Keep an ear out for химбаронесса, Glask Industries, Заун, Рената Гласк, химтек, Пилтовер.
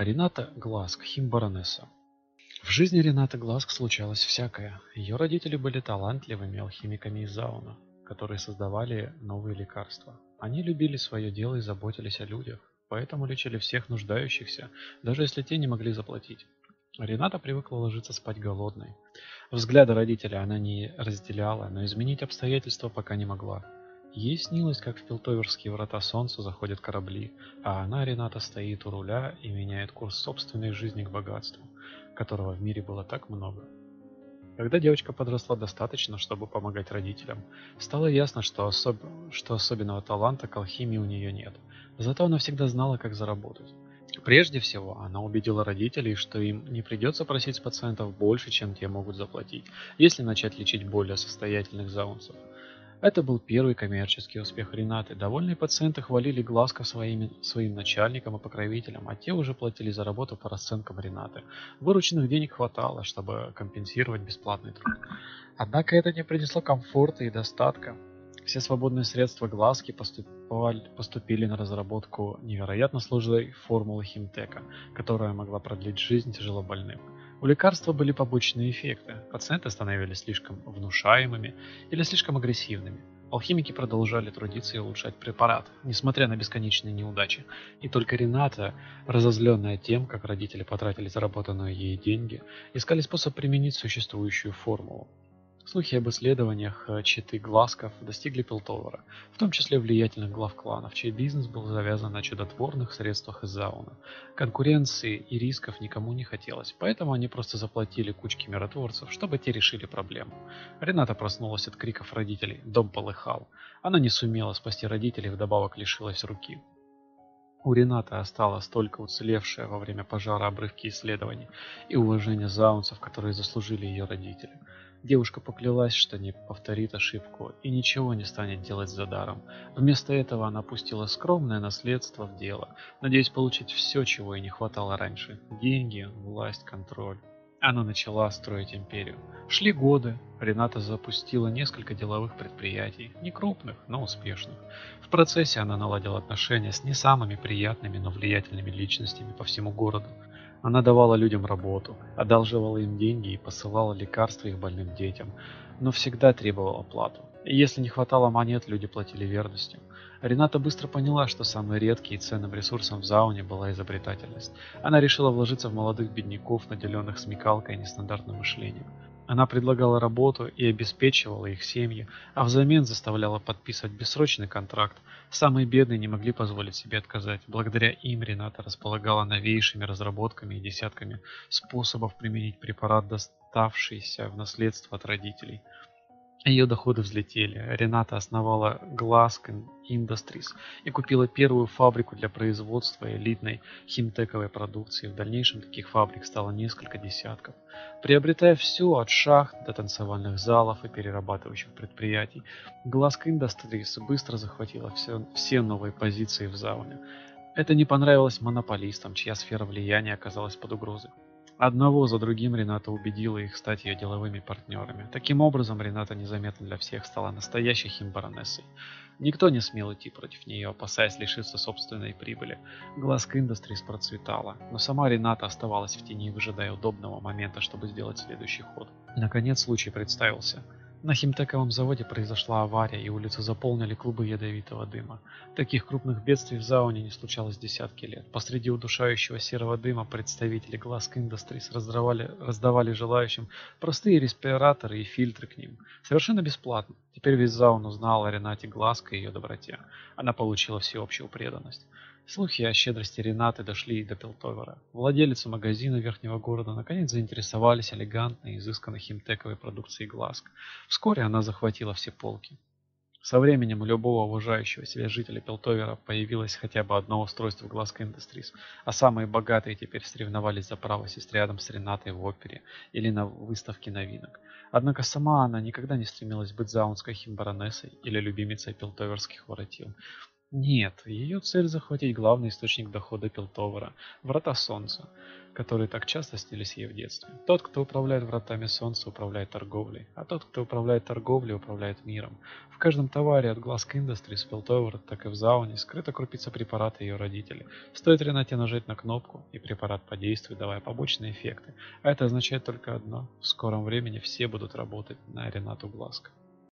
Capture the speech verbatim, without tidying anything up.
Рената Гласк, химбаронесса. В жизни Ренаты Гласк случалось всякое. Ее родители были талантливыми алхимиками из Зауна, которые создавали новые лекарства. Они любили свое дело и заботились о людях, поэтому лечили всех нуждающихся, даже если те не могли заплатить. Рената привыкла ложиться спать голодной. Взгляды родителей она не разделяла, но изменить обстоятельства пока не могла. Ей снилось, как в Пилтоверские врата солнца заходят корабли, а она, Рената, стоит у руля и меняет курс собственной жизни к богатству, которого в мире было так много. Когда девочка подросла достаточно, чтобы помогать родителям, стало ясно, что, особ... что особенного таланта к алхимии у нее нет. Зато она всегда знала, как заработать. Прежде всего, она убедила родителей, что им не придется просить с пациентов больше, чем те могут заплатить, если начать лечить более состоятельных заунцев. Это был первый коммерческий успех Ренаты. Довольные пациенты хвалили Гласка своим, своим начальникам и покровителям, а те уже платили за работу по расценкам Ренаты. Вырученных денег хватало, чтобы компенсировать бесплатный труд. Однако это не принесло комфорта и достатка. Все свободные средства Гласки поступили на разработку невероятно сложной формулы химтека, которая могла продлить жизнь тяжелобольным. У лекарства были побочные эффекты. Пациенты становились слишком внушаемыми или слишком агрессивными. Алхимики продолжали трудиться и улучшать препарат, несмотря на бесконечные неудачи. И только Рената, разозленная тем, как родители потратили заработанные ей деньги, искали способ применить существующую формулу. Слухи об исследованиях четы Гласков достигли Пилтовера, в том числе влиятельных глав кланов, чей бизнес был завязан на чудотворных средствах из Зауна. Конкуренции и рисков никому не хотелось, поэтому они просто заплатили кучке миротворцев, чтобы те решили проблему. Рената проснулась от криков родителей, дом полыхал. Она не сумела спасти родителей, вдобавок лишилась руки. У Ренаты осталось только уцелевшее во время пожара обрывки исследований и уважение заунцев, которые заслужили ее родители. Девушка поклялась, что не повторит ошибку и ничего не станет делать за даром. Вместо этого она пустила скромное наследство в дело, надеясь получить все, чего ей не хватало раньше – деньги, власть, контроль. Она начала строить империю. Шли годы. Рената запустила несколько деловых предприятий, не крупных, но успешных. В процессе она наладила отношения с не самыми приятными, но влиятельными личностями по всему городу. Она давала людям работу, одалживала им деньги и посылала лекарства их больным детям, но всегда требовала плату. И если не хватало монет, люди платили верностью. Рената быстро поняла, что самым редким и ценным ресурсом в Зауне была изобретательность. Она решила вложиться в молодых бедняков, наделенных смекалкой и нестандартным мышлением. Она предлагала работу и обеспечивала их семьи, а взамен заставляла подписывать бессрочный контракт. Самые бедные не могли позволить себе отказать. Благодаря им Рената располагала новейшими разработками и десятками способов применить препарат, доставшийся в наследство от родителей. Ее доходы взлетели. Рената основала Glask Industries и купила первую фабрику для производства элитной химтековой продукции. В дальнейшем таких фабрик стало несколько десятков. Приобретая все от шахт до танцевальных залов и перерабатывающих предприятий, Glask Industries быстро захватила все, все новые позиции в Зауне. Это не понравилось монополистам, чья сфера влияния оказалась под угрозой. Одного за другим Рената убедила их стать ее деловыми партнерами. Таким образом, Рената незаметно для всех стала настоящей химбаронессой. Никто не смел идти против нее, опасаясь лишиться собственной прибыли. Glask Industries процветала, но сама Рената оставалась в тени, выжидая удобного момента, чтобы сделать следующий ход. Наконец, случай представился. На химтековом заводе произошла авария, и улицы заполнили клубы ядовитого дыма. Таких крупных бедствий в Зауне не случалось десятки лет. Посреди удушающего серого дыма представители Glask Industries раздавали, раздавали желающим простые респираторы и фильтры к ним. Совершенно бесплатно. Теперь весь Заун узнал о Ренате Гласк и ее доброте. Она получила всеобщую преданность. Слухи о щедрости Ренаты дошли и до Пилтовера. Владельцы магазина Верхнего города наконец заинтересовались элегантной и изысканной химтековой продукцией Glask. Вскоре она захватила все полки. Со временем у любого уважающего себя жителя Пилтовера появилось хотя бы одно устройство Glask Industries, а самые богатые теперь соревновались за право сесть рядом с Ренатой в опере или на выставке новинок. Однако сама она никогда не стремилась быть заунской химбаронессой или любимицей пилтоверских воротил. Нет, ее цель — захватить главный источник дохода Пилтовера – Врата Солнца, которые так часто снились ей в детстве. Тот, кто управляет Вратами Солнца, управляет торговлей, а тот, кто управляет торговлей, управляет миром. В каждом товаре от Glask Industries, Пилтовера, так и в Зауне скрыта крупица препарата ее родителей. Стоит Ренате нажать на кнопку, и препарат подействует, давая побочные эффекты. А это означает только одно – в скором времени все будут работать на Ренату Гласк.